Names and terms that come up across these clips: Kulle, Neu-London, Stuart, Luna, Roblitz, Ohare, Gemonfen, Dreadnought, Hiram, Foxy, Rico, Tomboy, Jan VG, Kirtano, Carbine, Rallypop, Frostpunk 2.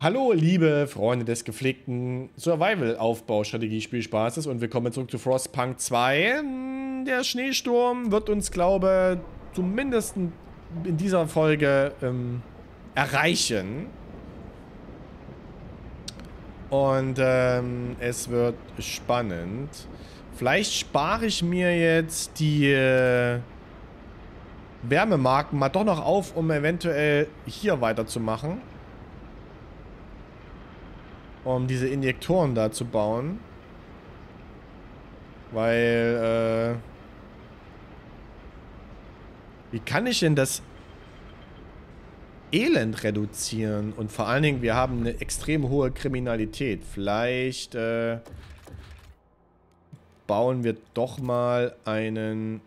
Hallo liebe Freunde des gepflegten Survival-Aufbau-Strategie-Spielspaßes und willkommen zurück zu Frostpunk 2. Der Schneesturm wird uns, glaube ich, zumindest in dieser Folge erreichen. Und es wird spannend. Vielleicht spare ich mir jetzt die Wärmemarken mal doch noch auf, um eventuell hier weiterzumachen. Um diese Injektoren da zu bauen. Weil, wie kann ich denn das Elend reduzieren? Und vor allen Dingen, wir haben eine extrem hohe Kriminalität. Vielleicht, bauen wir doch mal einen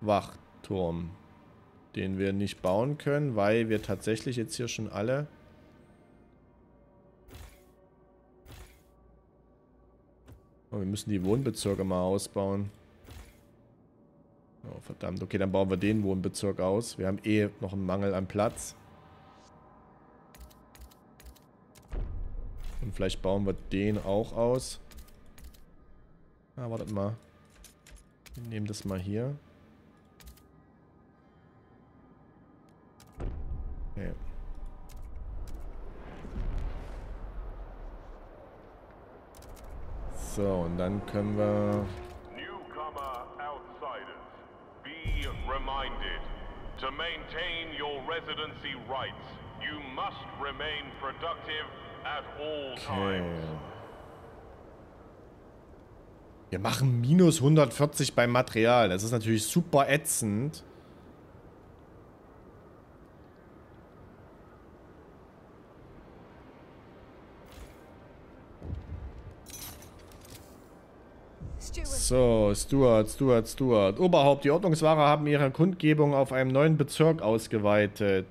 Wachturm. Den wir nicht bauen können, weil wir tatsächlich jetzt hier schon alle... Oh, wir müssen die Wohnbezirke mal ausbauen. Oh, verdammt. Okay, dann bauen wir den Wohnbezirk aus. Wir haben eh noch einen Mangel an Platz. Und vielleicht bauen wir den auch aus. Ah, wartet mal. Wir nehmen das mal hier. Okay. So, und dann können wir... Newcomer outsiders, be reminded, to maintain your residency rights, you must remain productive at all times. Wir machen minus 140 beim Material. Das ist natürlich super ätzend. So, Stuart. Oberhaupt, die Ordnungswahrer haben ihre Kundgebung auf einem neuen Bezirk ausgeweitet.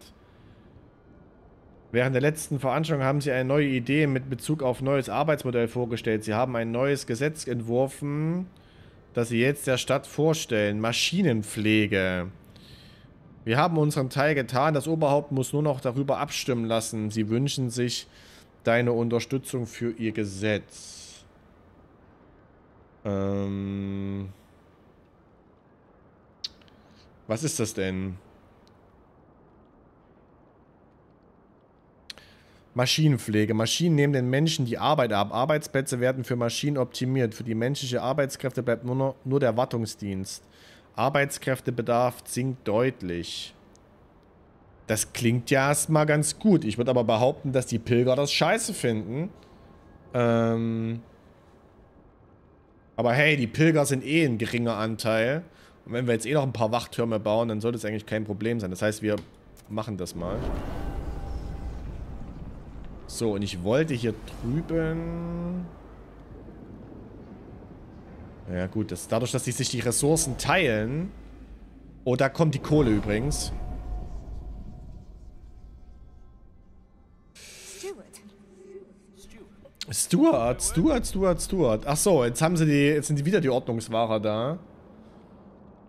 Während der letzten Veranstaltung haben sie eine neue Idee mit Bezug auf neues Arbeitsmodell vorgestellt. Sie haben ein neues Gesetz entworfen, das sie jetzt der Stadt vorstellen. Maschinenpflege. Wir haben unseren Teil getan. Das Oberhaupt muss nur noch darüber abstimmen lassen. Sie wünschen sich deine Unterstützung für ihr Gesetz. Was ist das denn? Maschinenpflege. Maschinen nehmen den Menschen die Arbeit ab. Arbeitsplätze werden für Maschinen optimiert. Für die menschliche Arbeitskräfte bleibt nur der Wartungsdienst. Arbeitskräftebedarf sinkt deutlich. Das klingt ja erstmal ganz gut. Ich würde aber behaupten, dass die Pilger das scheiße finden. Aber hey, die Pilger sind eh ein geringer Anteil. Und wenn wir jetzt eh noch ein paar Wachtürme bauen, dann sollte es eigentlich kein Problem sein. Das heißt, wir machen das mal. So, und ich wollte hier drüben... Ja gut, das, dadurch, dass die sich die Ressourcen teilen... Oh, da kommt die Kohle übrigens. Stuart. Ach so, jetzt sind wieder die Ordnungswahrer da.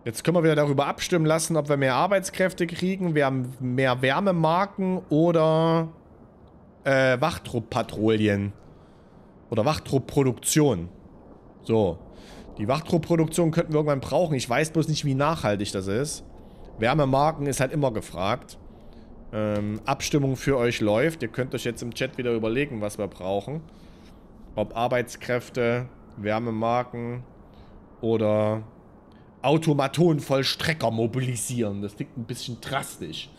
Jetzt können wir wieder darüber abstimmen lassen, ob wir mehr Arbeitskräfte kriegen. Wir haben mehr Wärmemarken oder Wachtrupp-Patrouillen. Oder Wachtrupp-Produktion. So. Die Wachtrupp-Produktion könnten wir irgendwann brauchen. Ich weiß bloß nicht, wie nachhaltig das ist. Wärmemarken ist halt immer gefragt. Abstimmung für euch läuft. Ihr könnt euch jetzt im Chat wieder überlegen, was wir brauchen. Ob Arbeitskräfte, Wärmemarken oder Automatonvollstrecker mobilisieren. Das klingt ein bisschen drastisch.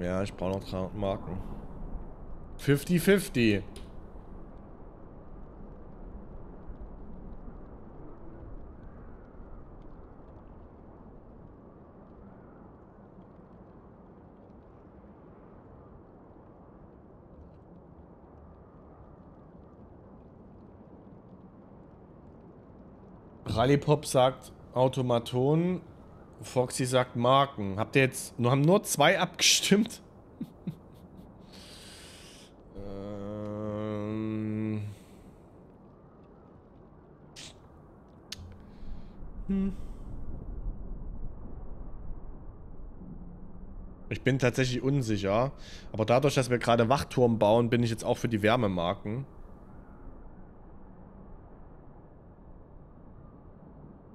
Ja, ich brauche noch 300 Marken. 50-50. Rallypop sagt Automaton, Foxy sagt Marken. Habt ihr jetzt, haben nur 2 abgestimmt? Ich bin tatsächlich unsicher, aber dadurch, dass wir gerade Wachturm bauen, bin ich jetzt auch für die Wärmemarken.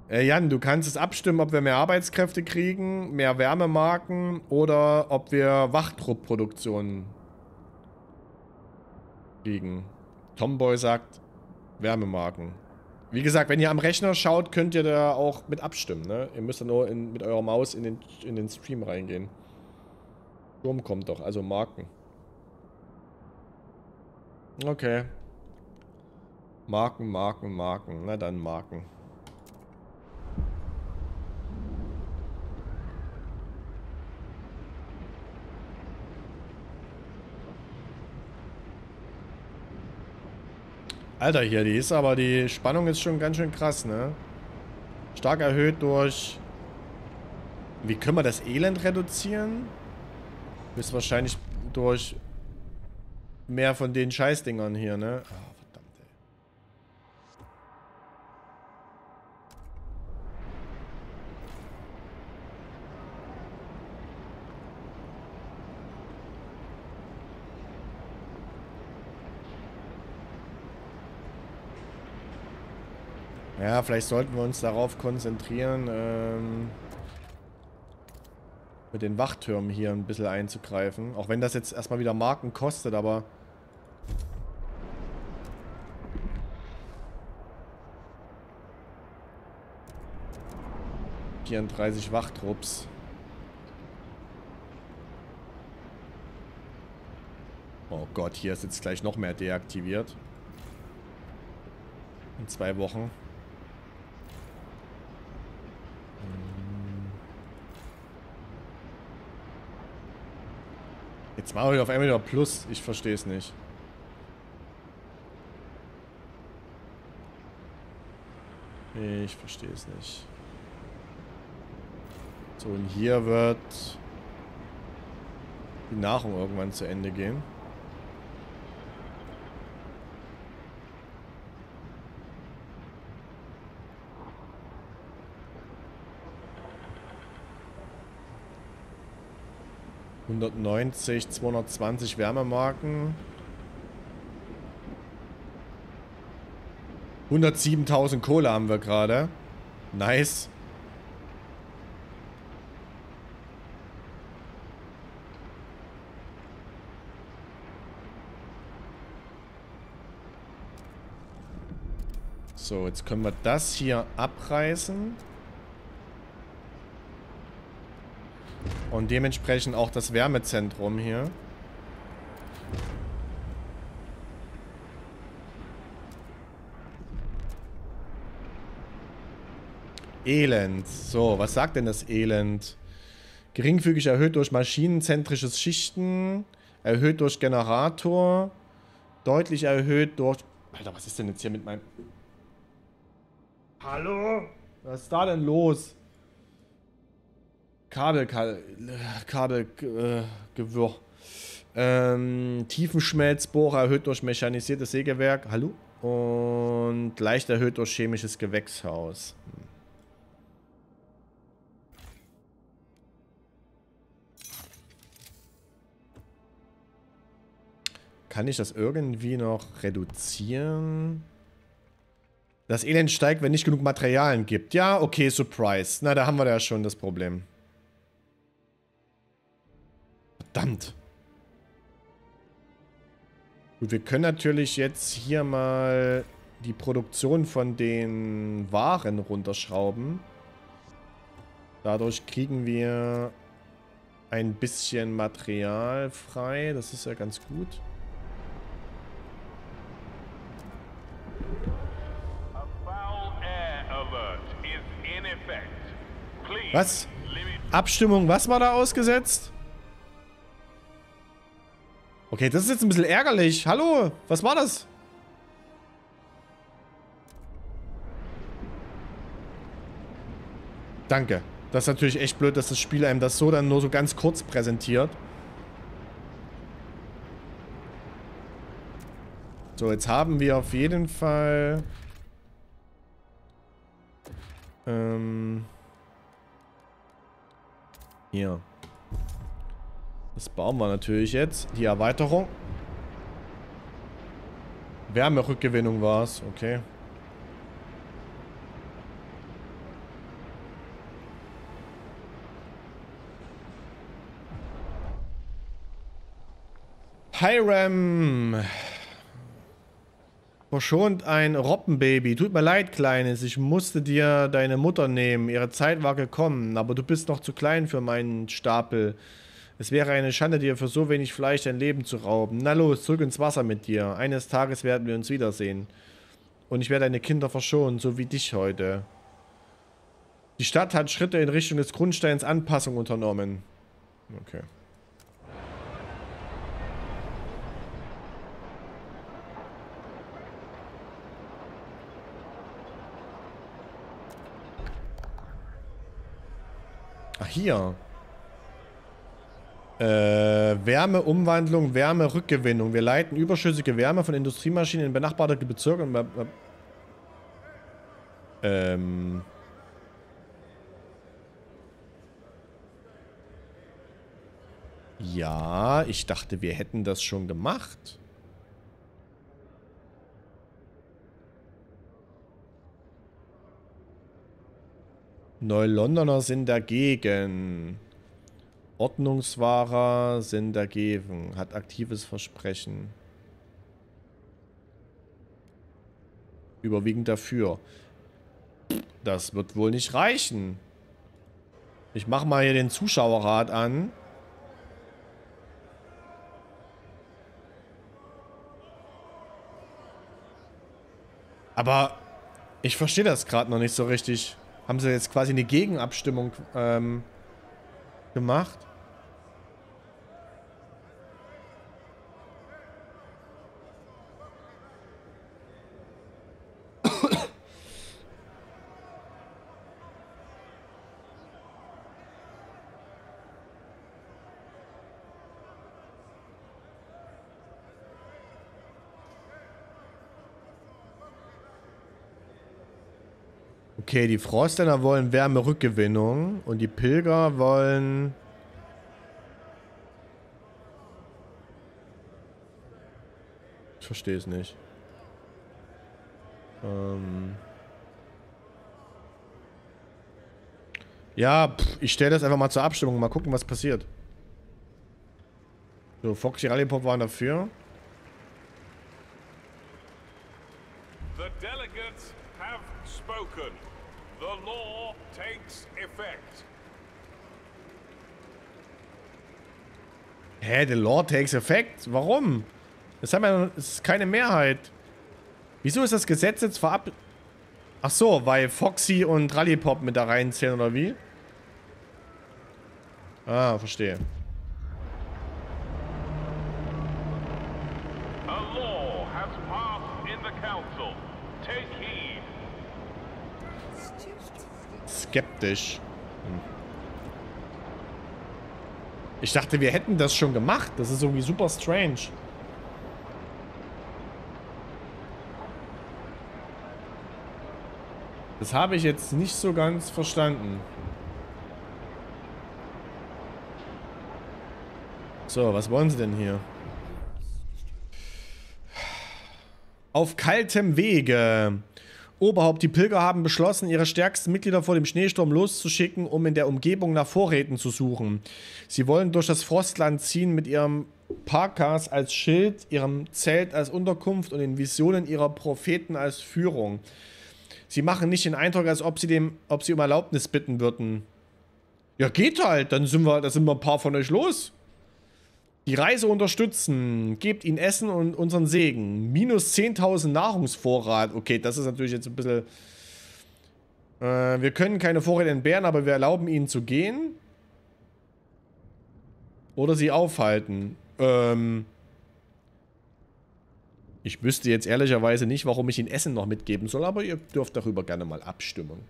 Jan, du kannst es abstimmen, ob wir mehr Arbeitskräfte kriegen, mehr Wärmemarken oder ob wir Wachtrupp-Produktionen kriegen. Tomboy sagt Wärmemarken. Wie gesagt, wenn ihr am Rechner schaut, könnt ihr da auch mit abstimmen, ne? Ihr müsst dann nur mit eurer Maus in den Stream reingehen. Sturm kommt doch, also Marken. Okay. Marken, Marken, Marken. Na dann Marken. Alter, hier, die ist aber, die Spannung ist schon ganz schön krass, ne? Stark erhöht durch... Wie können wir das Elend reduzieren? Ist wahrscheinlich durch mehr von den Scheißdingern hier, ne? Ah, oh, verdammt, ey. Ja, vielleicht sollten wir uns darauf konzentrieren, mit den Wachtürmen hier ein bisschen einzugreifen. Auch wenn das jetzt erstmal wieder Marken kostet, aber... ...34 Wachtrupps. Oh Gott, hier ist jetzt gleich noch mehr deaktiviert. In 2 Wochen. Jetzt machen wir auf einmal wieder Plus. Ich verstehe es nicht. Ich verstehe es nicht. So, und hier wird die Nahrung irgendwann zu Ende gehen.190, 220 Wärmemarken. 107.000 Kohle haben wir gerade. Nice. So, jetzt können wir das hier abreißen. Und dementsprechend auch das Wärmezentrum hier. Elend. So, was sagt denn das Elend? Geringfügig erhöht durch maschinenzentrisches Schichten. Erhöht durch Generator. Deutlich erhöht durch... Alter, was ist denn jetzt hier mit meinem... Hallo? Was ist da denn los? Kabelgewirr. Tiefenschmelzbohrer erhöht durch mechanisiertes Sägewerk. Hallo? Und leicht erhöht durch chemisches Gewächshaus. Kann ich das irgendwie noch reduzieren? Das Elend steigt, wenn nicht genug Materialien gibt. Ja, okay, surprise. Na, da haben wir ja schon das Problem. Verdammt. Gut, wir können natürlich jetzt hier mal die Produktion von den Waren runterschrauben. Dadurch kriegen wir ein bisschen Material frei. Das ist ja ganz gut. Was? Abstimmung, was war da ausgesetzt? Okay, das ist jetzt ein bisschen ärgerlich. Hallo, was war das? Danke. Das ist natürlich echt blöd, dass das Spiel einem das so dann nur so ganz kurz präsentiert. So, jetzt haben wir auf jeden Fall... Hier. Das bauen wir natürlich jetzt. Die Erweiterung. Wärmerückgewinnung war es. Okay. Hiram. Verschont ein Robbenbaby. Tut mir leid, Kleines. Ich musste dir deine Mutter nehmen. Ihre Zeit war gekommen, aber du bist noch zu klein für meinen Stapel. Es wäre eine Schande, dir für so wenig Fleisch dein Leben zu rauben. Na los, zurück ins Wasser mit dir. Eines Tages werden wir uns wiedersehen. Und ich werde deine Kinder verschonen, so wie dich heute. Die Stadt hat Schritte in Richtung des Grundsteins Anpassung unternommen. Okay. Ach, hier. Wärmeumwandlung, Wärmerückgewinnung. Wir leiten überschüssige Wärme von Industriemaschinen in benachbarte Bezirke und... Ja, ich dachte, wir hätten das schon gemacht. Neulondoner sind dagegen. Ordnungswahrer sind dagegen. Hat aktives Versprechen. Überwiegend dafür. Das wird wohl nicht reichen. Ich mache mal hier den Zuschauerrat an. Aber ich verstehe das gerade noch nicht so richtig. Haben sie jetzt quasi eine Gegenabstimmung gemacht? Okay, die Frostländer wollen Wärmerückgewinnung und die Pilger wollen... Ich verstehe es nicht. Ja, ich stelle das einfach mal zur Abstimmung. Mal gucken, was passiert. So, Foxy, Rallypop waren dafür. The delegates have spoken. The law takes effect. Hä, the law takes effect? Warum? Das haben wir, das ist keine Mehrheit. Wieso ist das Gesetz jetzt verab... Ach so, weil Foxy und Rallypop mit da reinzählen, oder wie? Ah, verstehe. Skeptisch. Ich dachte, wir hätten das schon gemacht. Das ist irgendwie super strange. Das habe ich jetzt nicht so ganz verstanden. So, was wollen sie denn hier? Auf kaltem Wege. Oberhaupt, die Pilger haben beschlossen, ihre stärksten Mitglieder vor dem Schneesturm loszuschicken, um in der Umgebung nach Vorräten zu suchen. Sie wollen durch das Frostland ziehen mit ihrem Parkas als Schild, ihrem Zelt als Unterkunft und den Visionen ihrer Propheten als Führung. Sie machen nicht den Eindruck, als ob sie um Erlaubnis bitten würden. Ja, geht halt, dann sind wir ein paar von euch los. Die Reise unterstützen. Gebt ihnen Essen und unseren Segen. Minus 10.000 Nahrungsvorrat. Okay, das ist natürlich jetzt ein bisschen... wir können keine Vorräte entbehren, aber wir erlauben ihnen zu gehen. Oder sie aufhalten. Ich wüsste jetzt ehrlicherweise nicht, warum ich ihnen Essen noch mitgeben soll, aber ihr dürft darüber gerne mal abstimmen.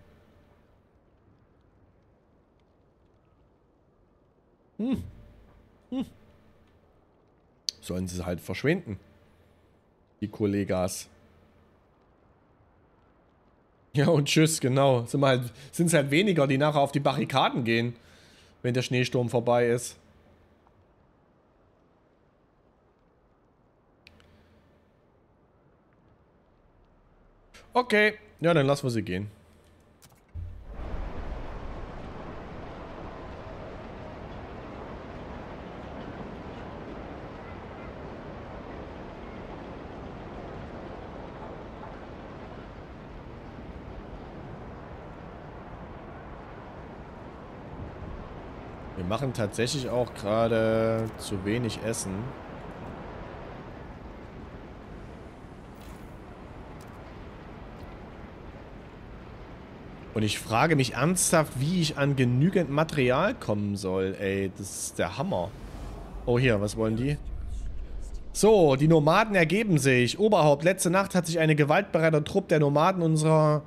Sollen sie halt verschwinden. Die Kollegas. Ja und tschüss, genau. Sind es halt weniger, die nachher auf die Barrikaden gehen, wenn der Schneesturm vorbei ist. Okay, ja dann lassen wir sie gehen. Wir machen tatsächlich auch gerade zu wenig Essen. Und ich frage mich ernsthaft, wie ich an genügend Material kommen soll. Ey, das ist der Hammer. Oh, hier, was wollen die? So, die Nomaden ergeben sich. Oberhaupt, letzte Nacht hat sich ein gewaltbereiter Trupp der Nomaden unserer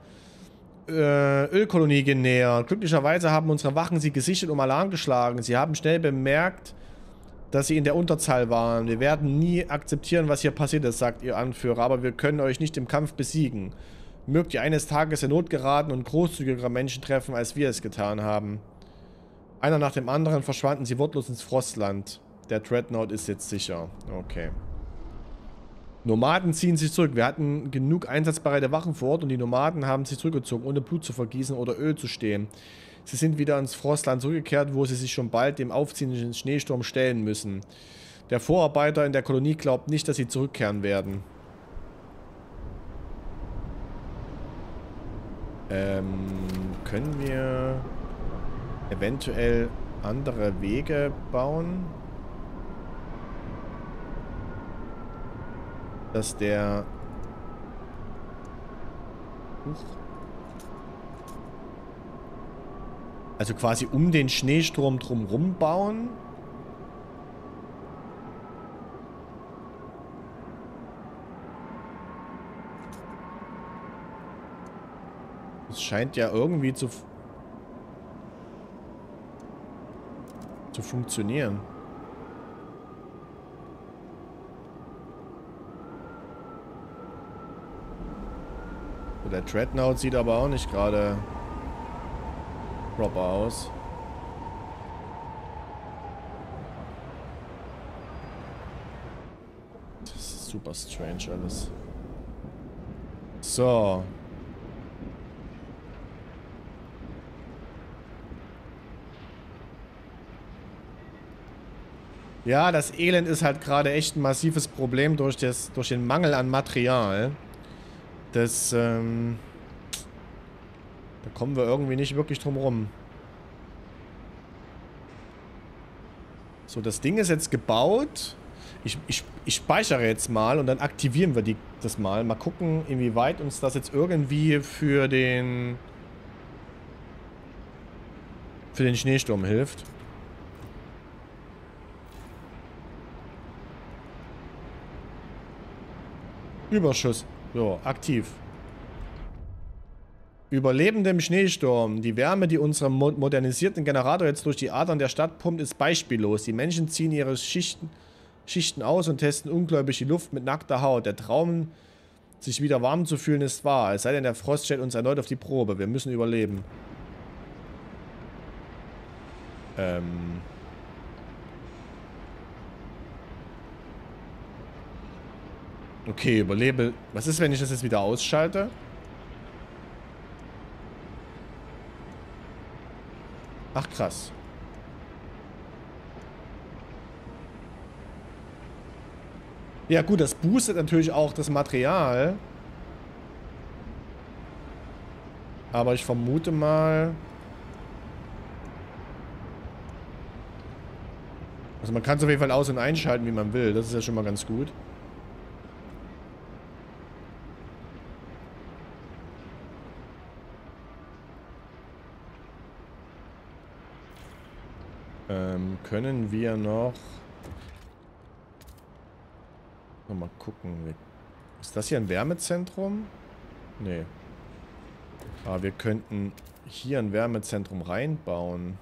Ölkolonie genähert. Glücklicherweise haben unsere Wachen sie gesichtet und Alarm geschlagen. Sie haben schnell bemerkt, dass sie in der Unterzahl waren. Wir werden nie akzeptieren, was hier passiert ist, sagt ihr Anführer. Aber wir können euch nicht im Kampf besiegen. Mögt ihr eines Tages in Not geraten und großzügigere Menschen treffen, als wir es getan haben. Einer nach dem anderen verschwanden sie wortlos ins Frostland. Der Dreadnought ist jetzt sicher. Okay. Nomaden ziehen sich zurück. Wir hatten genug einsatzbereite Wachen vor Ort und die Nomaden haben sich zurückgezogen, ohne Blut zu vergießen oder Öl zu stehen. Sie sind wieder ins Frostland zurückgekehrt, wo sie sich schon bald dem aufziehenden Schneesturm stellen müssen. Der Vorarbeiter in der Kolonie glaubt nicht, dass sie zurückkehren werden. Können wir eventuell andere Wege bauen? Dass der... Also quasi um den Schneesturm drumherum bauen? Es scheint ja irgendwie zu funktionieren. Der Dreadnought sieht aber auch nicht gerade proper aus. Das ist super strange alles. So. Ja, das Elend ist halt gerade echt ein massives Problem durch den Mangel an Material. Das, da kommen wir irgendwie nicht wirklich drum rum. So, das Ding ist jetzt gebaut. Ich speichere jetzt mal und dann aktivieren wir das mal. Mal gucken, inwieweit uns das jetzt irgendwie für den Schneesturm hilft. Überschuss. So, aktiv. Überlebende im Schneesturm. Die Wärme, die unserem modernisierten Generator jetzt durch die Adern der Stadt pumpt, ist beispiellos. Die Menschen ziehen ihre Schichten aus und testen ungläubig die Luft mit nackter Haut. Der Traum, sich wieder warm zu fühlen, ist wahr. Es sei denn, der Frost stellt uns erneut auf die Probe. Wir müssen überleben. Okay, überlebe. Was ist, wenn ich das jetzt wieder ausschalte? Ach, krass. Ja gut, das boostet natürlich auch das Material. Aber ich vermute mal... Also man kann es auf jeden Fall aus- und einschalten, wie man will. Das ist ja schon mal ganz gut. Können wir noch mal gucken. Ist das hier ein Wärmezentrum? Nee. Aber wir könnten hier ein Wärmezentrum reinbauen.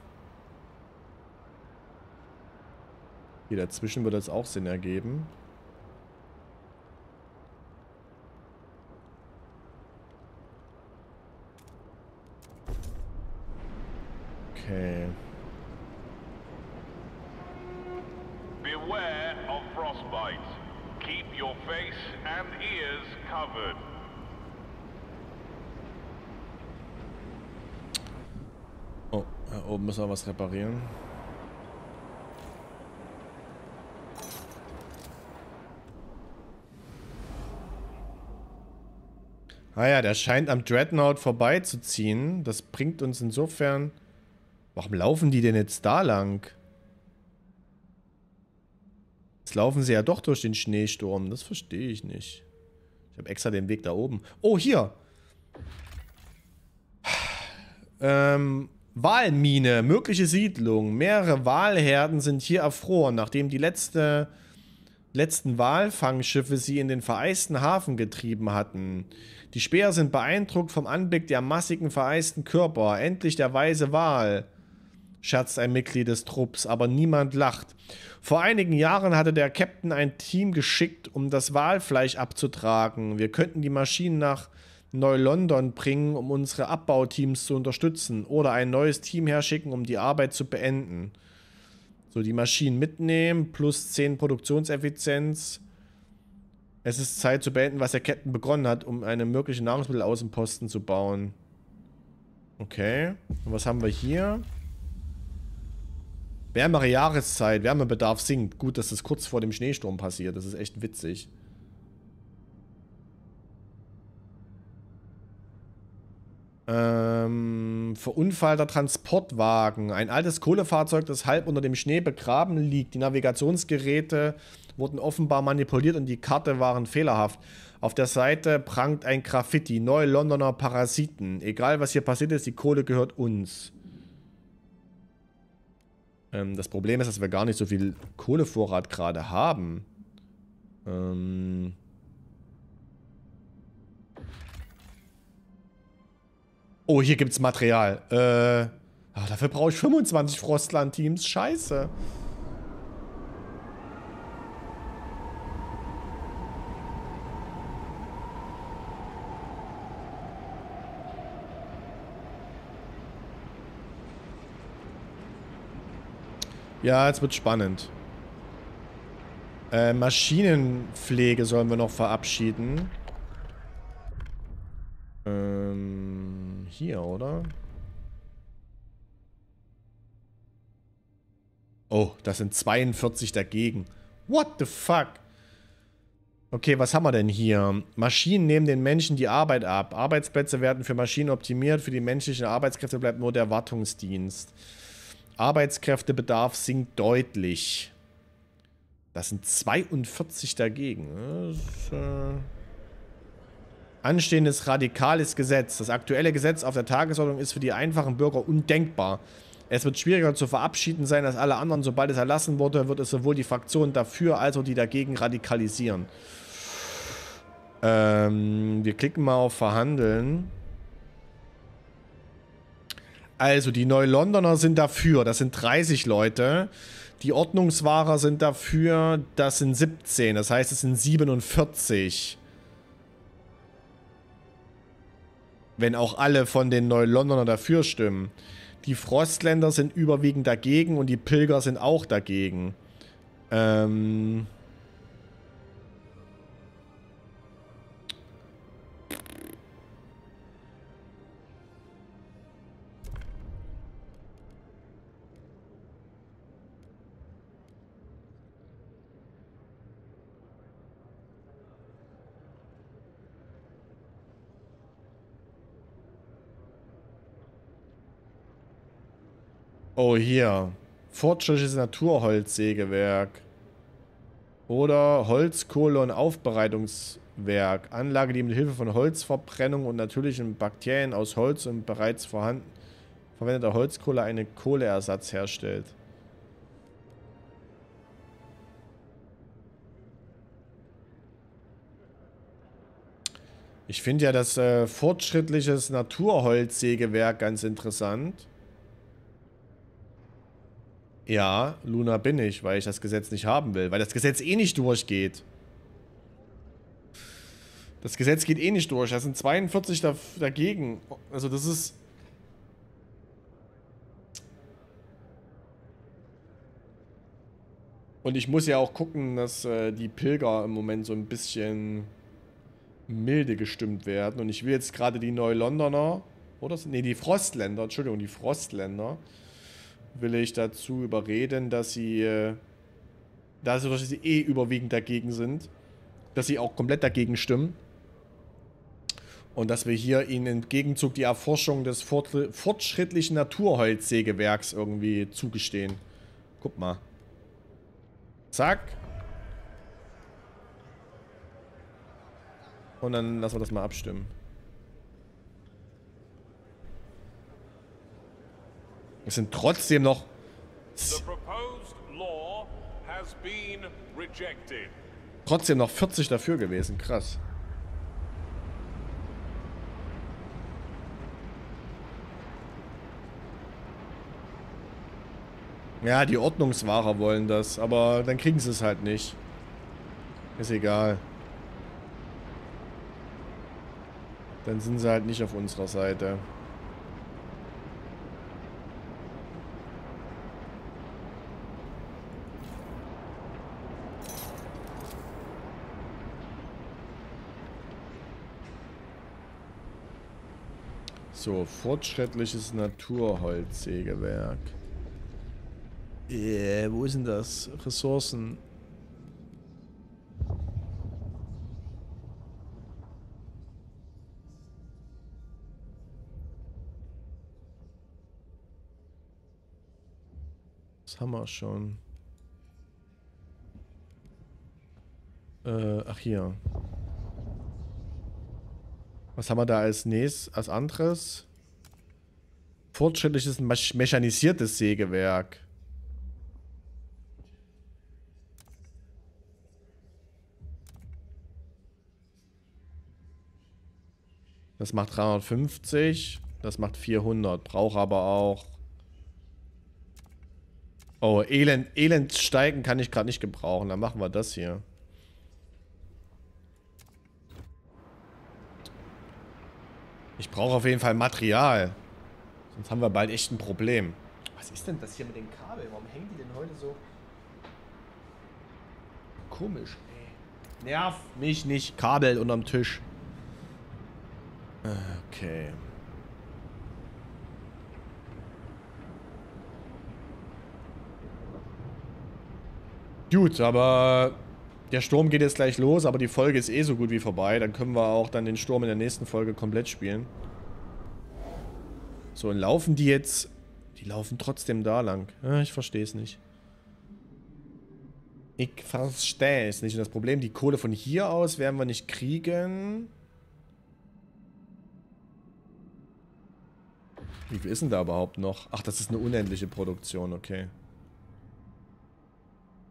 Hier dazwischen würde das auch Sinn ergeben. Okay. Beware of frostbite. Keep your face and ears covered. Oh, da oben müssen wir was reparieren. Naja, der scheint am Dreadnought vorbeizuziehen. Das bringt uns insofern... Warum laufen die denn jetzt da lang? Jetzt laufen sie ja doch durch den Schneesturm. Das verstehe ich nicht. Ich habe extra den Weg da oben. Oh, hier! Walmine, mögliche Siedlung. Mehrere Walherden sind hier erfroren, nachdem die letzten Walfangschiffe sie in den vereisten Hafen getrieben hatten. Die Späher sind beeindruckt vom Anblick der massigen, vereisten Körper. Endlich der weise Wal, scherzt ein Mitglied des Trupps, aber niemand lacht. Vor einigen Jahren hatte der Captain ein Team geschickt, um das Walfleisch abzutragen. Wir könnten die Maschinen nach Neu-London bringen, um unsere Abbauteams zu unterstützen, oder ein neues Team herschicken, um die Arbeit zu beenden. So, die Maschinen mitnehmen, plus 10 Produktionseffizienz. Es ist Zeit zu beenden, was der Captain begonnen hat, um eine mögliche Nahrungsmittelaußenposten zu bauen. Okay. Und was haben wir hier? Wärmere Jahreszeit, Wärmebedarf sinkt. Gut, dass das kurz vor dem Schneesturm passiert. Das ist echt witzig. Verunfallter Transportwagen. Ein altes Kohlefahrzeug, das halb unter dem Schnee begraben liegt. Die Navigationsgeräte wurden offenbar manipuliert und die Karte waren fehlerhaft. Auf der Seite prangt ein Graffiti. Neu-Londoner Parasiten. Egal, was hier passiert ist, die Kohle gehört uns. Das Problem ist, dass wir gar nicht so viel Kohlevorrat gerade haben. Oh, hier gibt's Material. Ach, dafür brauche ich 25 Frostland-Teams. Scheiße. Ja, jetzt wird's spannend. Maschinenpflege sollen wir noch verabschieden. Hier, oder? Oh, das sind 42 dagegen. What the fuck? Okay, was haben wir denn hier? Maschinen nehmen den Menschen die Arbeit ab. Arbeitsplätze werden für Maschinen optimiert. Für die menschlichen Arbeitskräfte bleibt nur der Wartungsdienst. Arbeitskräftebedarf sinkt deutlich. Das sind 42 dagegen. Das, anstehendes radikales Gesetz. Das aktuelle Gesetz auf der Tagesordnung ist für die einfachen Bürger undenkbar. Es wird schwieriger zu verabschieden sein als alle anderen. Sobald es erlassen wurde, wird es sowohl die Fraktionen dafür als auch die dagegen radikalisieren. Wir klicken mal auf Verhandeln. Also, die Neu-Londoner sind dafür. Das sind 30 Leute. Die Ordnungswahrer sind dafür. Das sind 17. Das heißt, es sind 47. Wenn auch alle von den Neu-Londonern dafür stimmen. Die Frostländer sind überwiegend dagegen und die Pilger sind auch dagegen. Oh, hier. Fortschrittliches Naturholzsägewerk. Oder Holzkohle- und Aufbereitungswerk. Anlage, die mit Hilfe von Holzverbrennung und natürlichen Bakterien aus Holz und bereits verwendeter Holzkohle einen Kohleersatz herstellt. Ich finde ja das fortschrittliches Naturholzsägewerk ganz interessant. Ja, Luna bin ich, weil ich das Gesetz nicht haben will. Weil das Gesetz eh nicht durchgeht. Das Gesetz geht eh nicht durch. Da sind 42 dagegen. Also das ist... Und ich muss ja auch gucken, dass die Pilger im Moment so ein bisschen milde gestimmt werden. Und ich will jetzt gerade die Neulondoner, oder? Ne, die Frostländer, Entschuldigung, die Frostländer, will ich dazu überreden, dass sie, dass sie eh überwiegend dagegen sind, dass sie auch komplett dagegen stimmen. Und dass wir hier ihnen im Gegenzug die Erforschung des fortschrittlichen Naturholzsägewerks irgendwie zugestehen. Guck mal. Zack. Und dann lassen wir das mal abstimmen. Es sind trotzdem noch... Trotzdem noch 40 dafür gewesen. Krass. Ja, die Ordnungswahrer wollen das, aber dann kriegen sie es halt nicht. Ist egal. Dann sind sie halt nicht auf unserer Seite. So, fortschrittliches Naturholzsägewerk. Wo ist denn das? Ressourcen. Das haben wir schon. Ach hier. Was haben wir da als nächstes, als anderes? Fortschrittliches mechanisiertes Sägewerk. Das macht 350, das macht 400, braucht aber auch... Oh, Elend steigen kann ich gerade nicht gebrauchen, dann machen wir das hier. Ich brauche auf jeden Fall Material, sonst haben wir bald echt ein Problem. Was ist denn das hier mit den Kabeln? Warum hängen die denn heute so... Komisch, ey. Nerv mich nicht, Kabel unterm Tisch. Okay. Gut, aber der Sturm geht jetzt gleich los, aber die Folge ist eh so gut wie vorbei. Dann können wir auch dann den Sturm in der nächsten Folge komplett spielen. So, und laufen die jetzt... Die laufen trotzdem da lang. Ich verstehe es nicht. Ich verstehe es nicht. Und das Problem, die Kohle von hier aus werden wir nicht kriegen... Wie viel ist denn da überhaupt noch? Ach, das ist eine unendliche Produktion, okay.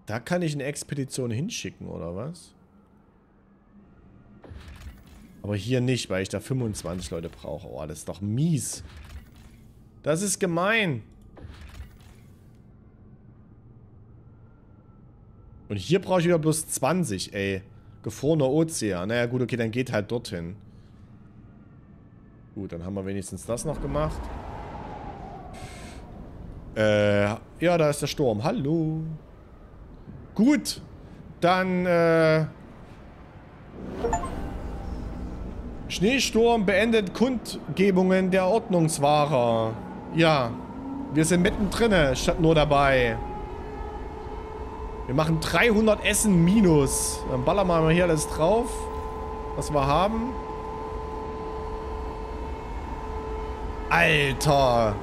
Da kann ich eine Expedition hinschicken, oder was? Aber hier nicht, weil ich da 25 Leute brauche. Oh, das ist doch mies. Das ist gemein. Und hier brauche ich wieder bloß 20, ey. Gefrorener Ozean. Naja, gut, okay, dann geht halt dorthin. Gut, dann haben wir wenigstens das noch gemacht. Ja, da ist der Sturm. Hallo. Gut. Dann, Schneesturm beendet Kundgebungen der Ordnungswahrer. Ja. Wir sind mittendrin, statt nur dabei. Wir machen 300 Essen minus. Dann ballern wir mal hier alles drauf, was wir haben. Alter!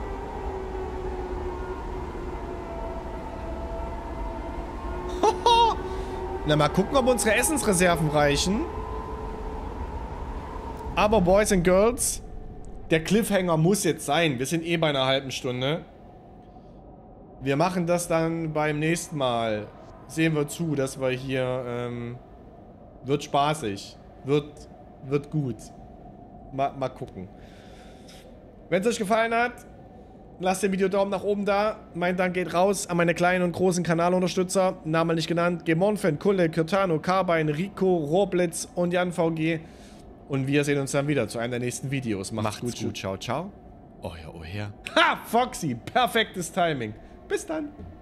Na, mal gucken, ob unsere Essensreserven reichen. Aber Boys and Girls, der Cliffhanger muss jetzt sein. Wir sind eh bei einer halben Stunde. Wir machen das dann beim nächsten Mal. Sehen wir zu, dass wir hier, wird spaßig. Wird gut. Mal gucken. Wenn es euch gefallen hat, Lasst dem Video Daumen nach oben da. Mein Dank geht raus an meine kleinen und großen Kanalunterstützer. Namen nicht genannt. Gemonfen, Kulle, Kirtano, Carbine, Rico, Roblitz und Jan VG. Und wir sehen uns dann wieder zu einem der nächsten Videos. Macht's gut. Ciao, ciao. Euer Ohare. Ha! Foxy. Perfektes Timing. Bis dann.